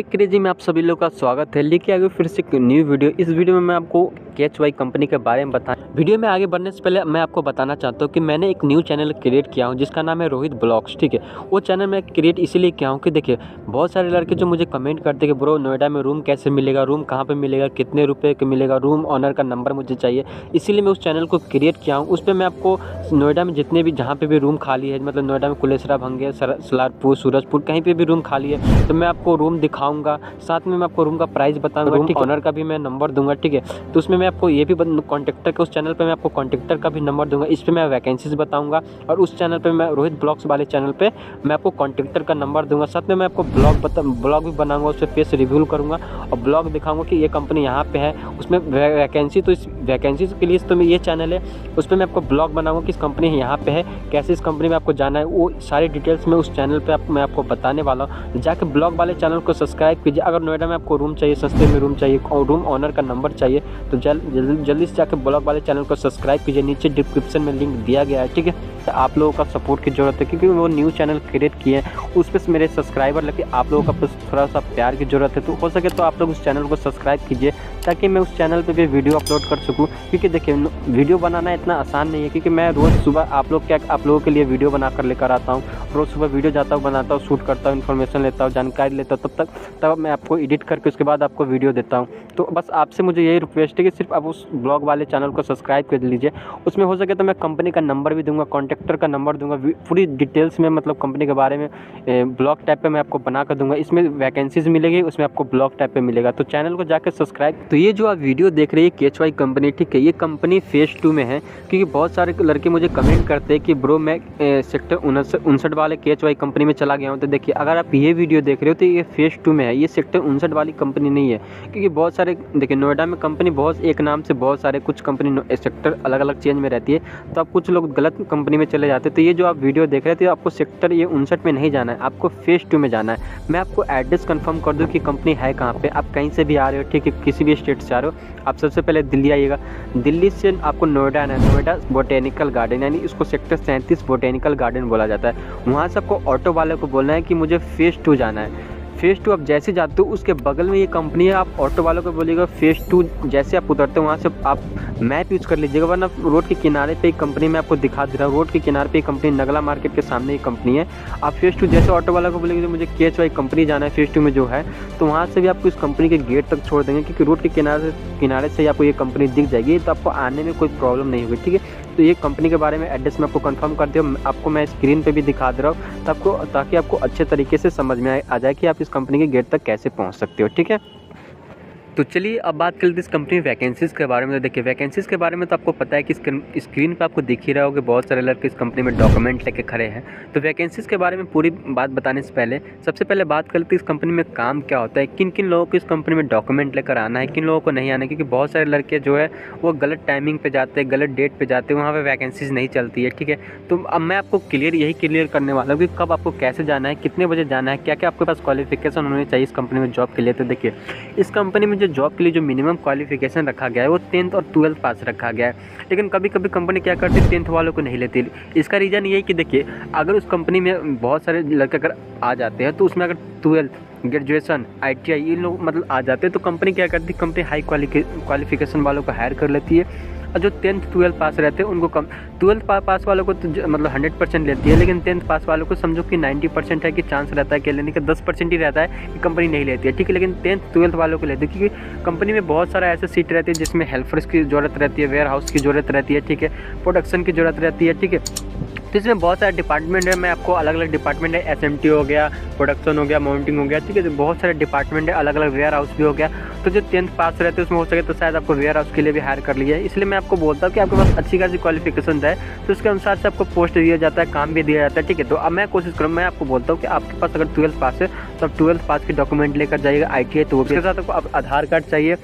Take crazy में आप सभी लोगों का स्वागत है। लेके आगे फिर से न्यू वीडियो। इस वीडियो में मैं आपको KHY कंपनी के बारे में बताऊँ। वीडियो में आगे बढ़ने से पहले मैं आपको बताना चाहता हूँ कि मैंने एक न्यू चैनल क्रिएट किया हूँ जिसका नाम है रोहित ब्लॉक्स, ठीक है। वो चैनल मैं क्रिएट इसीलिए किया हूँ कि देखिए बहुत सारे लड़के जो मुझे कमेंट करते कि ब्रो नोएडा में रूम कैसे मिलेगा, रूम कहाँ पर मिलेगा, कितने रुपये का मिलेगा, रूम ऑनर का नंबर मुझे चाहिए। इसीलिए मैं उस चैनल को क्रिएट किया हूँ। उस पर मैं आपको नोएडा में जितने भी जहाँ पर भी रूम खाली है, मतलब नोएडा में कुलेशरा, भंगे, सलारपुर, सूरजपुर कहीं पर भी रूम खाली है तो मैं आपको रूम दिखाऊंगा। साथ में मैं आपको रूम का प्राइस बताऊंगा, रूम ऑनर का भी मैं नंबर दूंगा, ठीक है। तो उसमें मैं आपको ये भी कॉन्ट्रैक्टर का, उस चैनल पे मैं आपको कॉन्ट्रैक्टर का भी नंबर दूंगा। इस पे मैं वैकेंसीज बताऊंगा और उस चैनल पे मैं रोहित ब्लॉग्स वाले चैनल पे मैं आपको कॉन्ट्रैक्टर का नंबर दूंगा। साथ में मैं आपको ब्लॉग भी बनाऊंगा, उस पर फेस रिव्यू करूँगा और ब्लॉग दिखाऊंगा कि ये कंपनी यहाँ पे है, उसमें वैकेंसी, तो इस वैकेंसी के लिए तो ये चैनल है। उस पर मैं आपको ब्लॉग बनाऊँगा कि इस कंपनी यहाँ पे है, कैसे इस कंपनी में आपको जाना है, वो सारी डिटेल्स में उस चैनल पर मैं आपको बताने वाला हूँ। जाके ब्लॉग वाले चैनल को सब्सक्राइब कीजिए। अगर नोएडा में आपको रूम चाहिए, सस्ते में रूम चाहिए और रूम ऑनर का नंबर चाहिए तो जल्दी से जाकर ब्लॉग वाले चैनल को सब्सक्राइब कीजिए। नीचे डिस्क्रिप्शन में लिंक दिया गया है, ठीक है। तो आप लोगों का सपोर्ट की ज़रूरत है क्योंकि वो न्यू चैनल क्रिएट किए हैं, उस पर मेरे सब्सक्राइबर लगे। आप लोगों का थोड़ा सा प्यार की ज़रूरत है तो हो सके तो आप लोग उस चैनल को सब्सक्राइब कीजिए ताकि मैं उस चैनल पे भी वीडियो अपलोड कर सकूं। क्योंकि देखिए वीडियो बनाना इतना आसान नहीं है क्योंकि मैं रोज़ सुबह आप लोगों के लिए वीडियो बनाकर लेकर आता हूँ। रोज़ सुबह वीडियो जाता हूँ, बनाता हूँ, शूट करता हूँ, इन्फॉर्मेशन लेता हूँ, जानकारी लेता हूँ, तब मैं आपको एडिट करके उसके बाद आपको वीडियो देता हूँ। तो बस आपसे मुझे यही रिक्वेस्ट है कि सिर्फ आप उस ब्लॉग वाले चैनल को सब्सक्राइब कर लीजिए। उसमें हो सके तो मैं कंपनी का नंबर भी दूंगा, कॉन्ट्रैक्टर का नंबर दूंगा, पूरी डिटेल्स में मतलब कंपनी के बारे में ब्लॉग टाइप पे मैं आपको बना कर दूंगा। इसमें वैकेंसीज मिलेगी, उसमें आपको ब्लॉग टाइप पे मिलेगा। तो चैनल को जाकर सब्सक्राइब। तो ये जो आप वीडियो देख रही है KHY कंपनी, ठीक है, ये कंपनी फेज 2 में है। क्योंकि बहुत सारे लड़के मुझे कमेंट करते हैं कि ब्रो मैं सेक्टर 59 वाले KHY कंपनी में चला गया हूँ। तो देखिए अगर आप ये वीडियो देख रहे हो तो ये फेज 2 में है, ये सेक्टर 59 वाली कंपनी नहीं है। क्योंकि बहुत सारे देखिए नोएडा में कंपनी बहुत एक नाम से बहुत सारे कुछ कंपनी सेक्टर अलग अलग चेंज में रहती है तो आप कुछ लोग गलत कंपनी में चले जाते हैं। तो ये जो आप वीडियो देख रहे थे आपको सेक्टर ये 59 में नहीं जाना है, आपको फेज 2 में जाना है। मैं आपको एड्रेस कंफर्म कर दूँ कि कंपनी है कहाँ पे। आप कहीं से भी आ रहे हो, ठीक है, किसी भी स्टेट से आ रहे हो, आप सबसे पहले दिल्ली आइएगा। दिल्ली से आपको नोएडा आना है। नोएडा बोटेनिकल गार्डन, यानी इसको सेक्टर 37 बोटेनिकल गार्डन बोला जाता है। वहाँ से आपको ऑटो वाले को बोलना है कि मुझे फेज 2 जाना है। फेज 2 आप जैसे जाते हो उसके बगल में ये कंपनी है, आप ऑटो वालों को बोलिएगा। फेज 2 जैसे आप उतरते हो वहाँ से आप मैप यूज़ कर लीजिएगा, वरना रोड के किनारे पे एक कंपनी मैं आपको दिखा दे रहा हूँ। रोड के किनारे पे एक कंपनी, नगला मार्केट के सामने एक कंपनी है। आप फेज 2 जैसे ऑटो वालों को बोलेंगे मुझे KHY कंपनी जाना है फेज 2 में जो है, तो वहाँ से भी आपको इस कंपनी के गेट तक छोड़ देंगे क्योंकि रोड के किनारे से आपको ये कंपनी दिख जाएगी तो आपको आने में कोई प्रॉब्लम नहीं होगी, ठीक है। तो ये कंपनी के बारे में एड्रेस में आपको कंफर्म करते हो, आपको मैं स्क्रीन पे भी दिखा दे रहा हूँ ताकि आपको अच्छे तरीके से समझ में आ जाए कि आप इस कंपनी के गेट तक कैसे पहुँच सकते हो, ठीक है। तो चलिए अब बात कर लेते हैं इस कंपनी वैकेंसीज़ के बारे में। तो देखिए वैकेंसीज़ के बारे में तो आपको पता है कि स्क्रीन पे आपको दिख ही रहा होगा बहुत सारे लड़के इस कंपनी में डॉक्यूमेंट लेके खड़े हैं। तो वैकेंसीज़ के बारे में पूरी बात बताने से पहले सबसे पहले बात कर लेते हैं इस कंपनी में काम क्या होता है, किन किन लोगों को इस कंपनी में डॉक्यूमेंट लेकर आना है, किन लोगों को नहीं आना है। क्योंकि बहुत सारे लड़के जो है वो गलत टाइमिंग पर जाते हैं, गलत डेट पर जाते हैं, वहाँ पर वैकेंसीज़ नहीं चलती है, ठीक है। तो अब मैं आपको यही क्लियर करने वाला हूँ कि कब आपको कैसे जाना है, कितने बजे जाना है, क्या क्या आपके पास क्वालिफिकेशन होनी चाहिए इस कंपनी में जॉब के लिए। तो देखिए इस कंपनी में जॉब के लिए जो मिनिमम क्वालिफिकेशन रखा गया है वो 10th और 12th पास रखा गया है। लेकिन कभी कभी कंपनी क्या करती है 10th वालों को नहीं लेती। इसका रीज़न ये है कि देखिए अगर उस कंपनी में बहुत सारे लड़के अगर आ जाते हैं तो उसमें अगर 12th, ग्रेजुएशन, ITI ये लोग मतलब आ जाते हैं तो कंपनी क्या करती है, कंपनी हाई क्वालिफिकेशन वालों को हायर कर लेती है। और जो 10th 12th पास रहते हैं उनको कम, 12th पास वालों को तो मतलब 100% लेती है, लेकिन 10th पास वालों को समझो कि 90% है कि चांस रहता है कि लेने का, 10% ही रहता है कि कंपनी नहीं लेती है, ठीक है। लेकिन 10th 12th वालों को लेती है क्योंकि कंपनी में बहुत सारा ऐसे सीट रहती है जिसमें हेल्पर्स की ज़रूरत रहती है, वेयर हाउस की ज़रूरत रहती है, ठीक है, प्रोडक्शन की ज़रूरत रहती है, ठीक है। तो इसमें बहुत सारे डिपार्टमेंट है, मैं आपको अलग अलग डिपार्टमेंट है, SMT हो गया, प्रोडक्शन हो गया, माउंटिंग हो गया, ठीक है। तो बहुत सारे डिपार्टमेंट है, अलग अलग वेयर हाउस भी हो गया। तो जो 10th पास रहते हैं उसमें हो सके तो शायद आपको वेयर हाउस के लिए भी हायर कर लिया है। इसलिए मैं आपको बोलता हूँ कि आपके पास अच्छी खासी क्वालिफिकेशन है तो उसके अनुसार से आपको पोस्ट दिया जाता है, काम भी दिया जाता है, ठीक है। तो अब मैं कोशिश करूँ, मैं आपको बोलता हूँ कि आपके पास अगर 12th पास है तो आप 12th पास के डॉक्यूमेंट लेकर जाइएगा। ITI तो उसके साथ आपको आधार कार्ड चाहिए,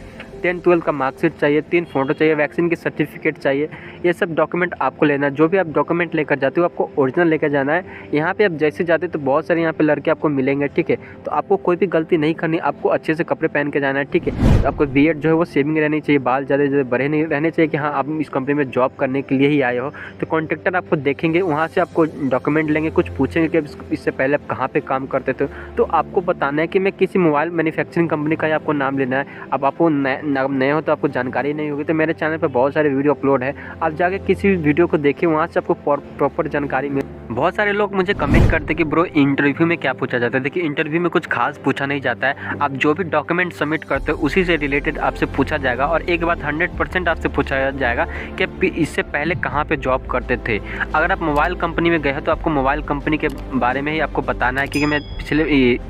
10-12 का मार्कशीट चाहिए, 3 फोटो चाहिए, वैक्सीन की सर्टिफिकेट चाहिए। ये सब डॉक्यूमेंट आपको लेना है। जो भी आप डॉक्यूमेंट लेकर जाते हो आपको ओरिजिनल लेकर जाना है। यहाँ पे आप जैसे जाते तो बहुत सारे यहाँ पे लड़के आपको मिलेंगे, ठीक है। तो आपको कोई भी गलती नहीं करनी, आपको अच्छे से कपड़े पहन के जाना है, ठीक है। तो आपको बीएड जो है वो सेविंग रहनी चाहिए, बाल ज़्यादा ज़्यादा बड़े नहीं रहने चाहिए कि हाँ आप इस कंपनी में जॉब करने के लिए ही आए हो। तो कॉन्ट्रैक्टर आपको देखेंगे, वहाँ से आपको डॉक्यूमेंट लेंगे, कुछ पूछेंगे कि इससे पहले आप कहाँ पर काम करते थे। तो आपको बताना है कि मैं किसी मोबाइल मैन्युफैक्चरिंग कंपनी का ही आपको नाम लेना है। अब आपको नए हो तो आपको जानकारी नहीं होगी, तो मेरे चैनल पर बहुत सारे वीडियो अपलोड है, आप जाके किसी भी वीडियो को देखें, वहाँ से आपको प्रॉपर जानकारी मिले। बहुत सारे लोग मुझे कमेंट करते कि ब्रो इंटरव्यू में क्या पूछा जाता है। देखिए इंटरव्यू में कुछ खास पूछा नहीं जाता है, आप जो भी डॉक्यूमेंट सबमिट करते हो उसी से रिलेटेड आपसे पूछा जाएगा। और एक बात 100% आपसे पूछा जाएगा कि आप इससे पहले कहाँ पे जॉब करते थे। अगर आप मोबाइल कंपनी में गए हो तो आपको मोबाइल कंपनी के बारे में ही आपको बताना है कि मैं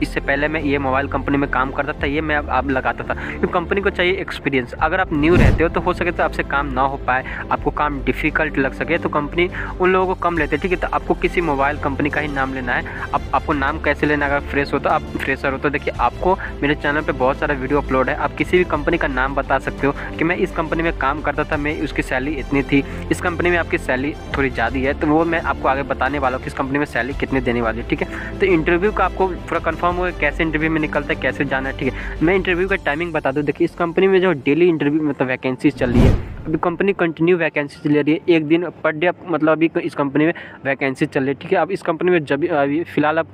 इससे पहले मैं ये मोबाइल कंपनी में काम करता था, ये मैं अब लगाता था। तो कंपनी को चाहिए एक्सपीरियंस। अगर आप न्यू रहते हो तो हो सके तो आपसे काम ना हो पाए, आपको काम डिफ़िकल्ट लग सके, तो कंपनी उन लोगों को कम लेते, ठीक है। तो आपको किसी मोबाइल कंपनी का ही नाम लेना है। अब आपको नाम कैसे लेना, अगर फ्रेश हो तो आप फ्रेशर हो तो देखिए आपको मेरे चैनल पे बहुत सारा वीडियो अपलोड है, आप किसी भी कंपनी का नाम बता सकते हो कि मैं इस कंपनी में काम करता था, मैं उसकी सैलरी इतनी थी, इस कंपनी में आपकी सैलरी थोड़ी ज़्यादा है, तो वो मैं आपको आगे बताने वाला हूँ कि इस कंपनी में सैलरी कितनी देने वाली है, ठीक है। तो इंटरव्यू का आपको पूरा कन्फर्म होगा कैसे इंटरव्यू में निकलता है, कैसे जाना है, ठीक है। मैं इंटरव्यू का टाइमिंग बता दूँ। देखिए इस कंपनी में जो डेली इंटरव्यू मतलब वैकेंसीज चल रही है, अभी कंपनी कंटिन्यू वैकेंसी ले रही है, एक दिन पर डे मतलब अभी इस कंपनी में वैकेंसी चल रही है, ठीक है। अब इस कंपनी में जब अभी फ़िलहाल आप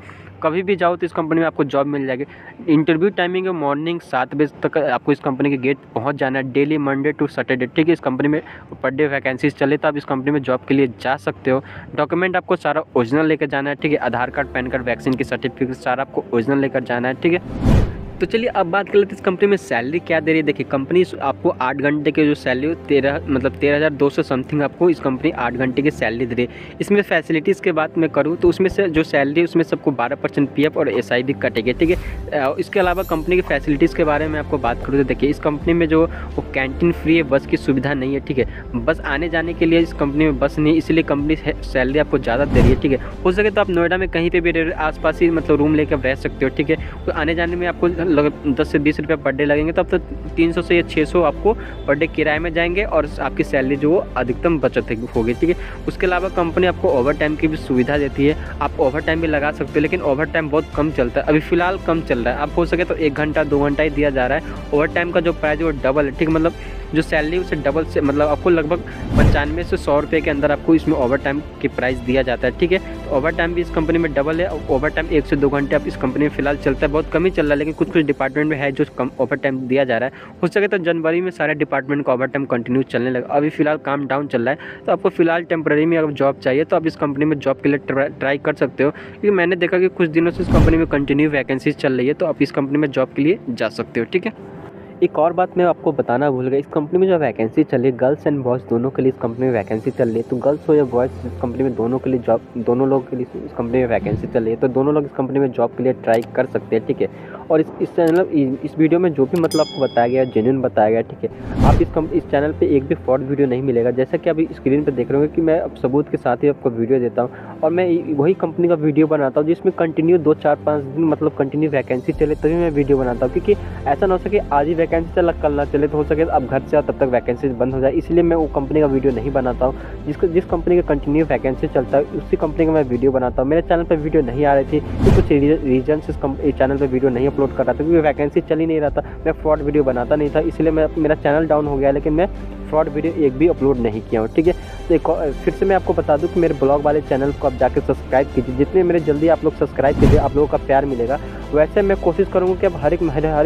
कभी भी जाओ तो इस कंपनी में आपको जॉब मिल जाएगी। इंटरव्यू टाइमिंग है मॉर्निंग 7 बजे तक आपको इस कंपनी के गेट पहुंच जाना है, डेली मंडे टू सैटरडे, ठीक है। इस कंपनी में पर डे वैकेंसीज चले तो आप इस कंपनी में जॉब के लिए जा सकते हो। डॉक्यूमेंट आपको सारा ओरिजिनल लेकर जाना है, ठीक है। Aadhaar card, pan card, vaccine की सर्टिफिकेट सारा आपको ओरिजिनल लेकर जाना है, ठीक है। तो चलिए अब बात कर लेते हैं इस कंपनी में सैलरी क्या दे रही है। देखिए कंपनी आपको 8 घंटे के जो सैलरी हो 13,200 समथिंग आपको इस कंपनी 8 घंटे की सैलरी दे रही है। इसमें फैसिलिटीज़ के बात मैं करूँ तो उसमें से जो सैलरी है उसमें सबको 12% PF और SID कटेगी, ठीक है। इसके अलावा कंपनी की फैसिलिटीज़ के बारे में आपको बात करूँ तो देखिए इस कंपनी में जो वो कैंटीन फ्री है, बस की सुविधा नहीं है, ठीक है। बस आने जाने के लिए इस कंपनी में बस नहीं, इसलिए कंपनी सैलरी आपको ज़्यादा दे रही है, ठीक है। हो सके तो आप नोएडा में कहीं पर भी आसपास ही मतलब रूम लेकर रह सकते हो, ठीक है। तो आने जाने में आपको 10 से 20 रुपये पर डे लगेंगे, तो अब तो 300 से 600 आपको पर डे किराए में जाएंगे और आपकी सैलरी जो अधिकतम बचत होगी, ठीक है। उसके अलावा कंपनी आपको ओवर टाइम की भी सुविधा देती है, आप ओवर टाइम भी लगा सकते हो, लेकिन ओवर टाइम बहुत कम चलता है, अभी फ़िलहाल कम चल रहा है। आप हो सके तो 1 घंटा 2 घंटा ही दिया जा रहा है। ओवर टाइम का जो प्राइस है वो डबल है, ठीक है। मतलब जो सैलरी उसे डबल से मतलब आपको लगभग 95 से 100 रुपये के अंदर आपको इसमें ओवर टाइम की प्राइस दिया जाता है, ठीक है। तो ओवर टाइम भी इस कंपनी में डबल है। ओवर टाइम 1 से 2 घंटे आप इस कंपनी में फिलहाल चलता है, बहुत कम ही चल रहा है, लेकिन कुछ डिपार्टमेंट में है जो कम ओवर टाइम दिया जा रहा है। हो सके तो जनवरी में सारे डिपार्टमेंट का ओवर टाइम कंटिन्यू चलने लगा, अभी फिलहाल काम डाउन चल रहा है। तो आपको फिलहाल टेम्प्रेरी में अगर जॉब चाहिए तो आप इस कंपनी में जॉब के लिए ट्राई कर सकते हो, क्योंकि मैंने देखा कि कुछ दिनों से इस कंपनी में कंटिन्यू वैकेंसीज चल रही है, तो आप इस कंपनी में जॉब के लिए जा सकते हो, ठीक है। एक और बात मैं आपको बताना भूल गया, इस कंपनी में जो वैकेंसी चल रही है गर्ल्स एंड बॉयज़ दोनों के लिए इस कंपनी में वैकेंसी चल रही है। तो गर्ल्स हो या बॉयज़ इस कंपनी में दोनों के लिए जॉब, दोनों लोग के लिए इस कंपनी में वैकेंसी चल रही है, तो दोनों लोग इस कंपनी में जॉब के लिए ट्राई कर सकते हैं, ठीक है। और इस चैनल इस वीडियो में जो भी मतलब आपको बताया गया जेन्युइन बताया गया, ठीक है। आप इस चैनल पर एक भी फ्रॉड वीडियो नहीं मिलेगा, जैसा कि अभी स्क्रीन पर देख रहे होंगे कि मैं अब सबूत के साथ ही आपको वीडियो देता हूँ, और मैं वही कंपनी का वीडियो बनाता हूँ जिसमें कंटिन्यू 2-4-5 दिन मतलब कंटिन्यू वैकेंसी चले तभी मैं वीडियो बनाता हूँ, क्योंकि ऐसा ना हो सके आज ही वैकेंसी चला कल ना चले, तो हो सके आप घर से आओ तब तक वैकेंसी बंद हो जाए, इसलिए मैं वो कंपनी का वीडियो नहीं बनाता हूँ। जिस कंपनी का कंटिन्यू वैकेंसी चलता है उसी कंपनी का मैं वीडियो बनाता हूँ। मेरे चैनल पर वीडियो नहीं आ रही थी तो कुछ रीजन से इस चैनल पर वीडियो नहीं अपलोड कर रहा था, क्योंकि वैकेंसी चल ही नहीं रहा था, मैं फ्रॉड वीडियो बनाता नहीं था, इसलिए मेरा चैनल डाउन हो गया, लेकिन मैं फ्रॉड वीडियो एक भी अपलोड नहीं किया हूँ, ठीक है। तो फिर से मैं आपको बता दूँ कि मेरे ब्लॉग वाले चैनल को आप जाकर सब्सक्राइब कीजिए, जितने मेरे जल्दी आप लोग सब्सक्राइब कीजिए, आप लोगों का प्यार मिलेगा। वैसे मैं कोशिश करूँगा कि अब हर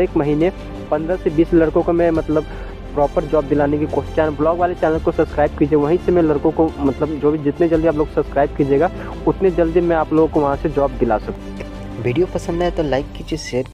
एक महीने 15 से 20 लड़कों को मैं मतलब प्रॉपर जॉब दिलाने की कोशिश। ब्लॉग वाले चैनल को सब्सक्राइब कीजिए, वहीं से मैं लड़कों को मतलब जो भी जितने जल्दी आप लोग सब्सक्राइब कीजिएगा उतने जल्दी मैं आप लोगों को वहाँ से जॉब दिला सकूँ। वीडियो पसंद आए तो लाइक कीजिए, शेयर